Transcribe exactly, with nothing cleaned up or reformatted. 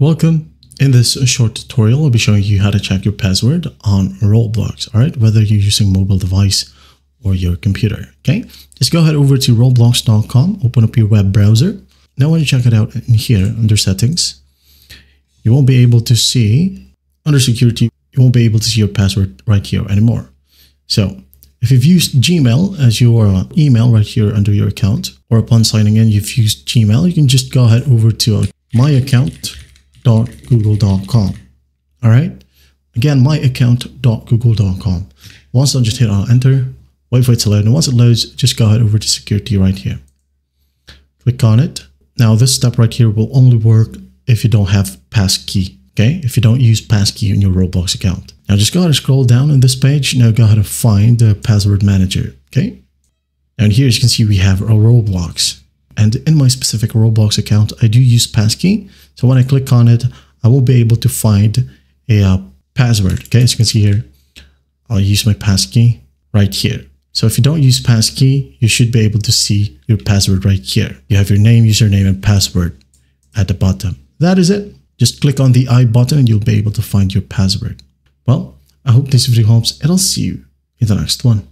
Welcome. In this short tutorial, I'll be showing you how to check your password on Roblox, all right? Whether you're using mobile device or your computer, okay? Just go ahead over to roblox dot com, open up your web browser. Now when you check it out in here under settings, you won't be able to see, under security, you won't be able to see your password right here anymore. So if you've used Gmail as your email right here under your account, or upon signing in, you've used Gmail, you can just go ahead over to my account. dot google dot com. All right. Again, my account dot google dot com. Once I just hit on enter, wait for it to load. And once it loads, just go ahead over to security right here. Click on it. Now this step right here will only work if you don't have passkey. Okay. If you don't use passkey in your Roblox account. Now just go ahead and scroll down on this page. Now go ahead and find the password manager. Okay. And here as you can see, we have our Roblox. And in my specific Roblox account, I do use passkey. So when I click on it, I will be able to find a uh, password. Okay, as you can see here, I'll use my passkey right here. So if you don't use passkey, you should be able to see your password right here. You have your name, username, and password at the bottom. That is it. Just click on the I button and you'll be able to find your password. Well, I hope this video helps and I'll see you in the next one.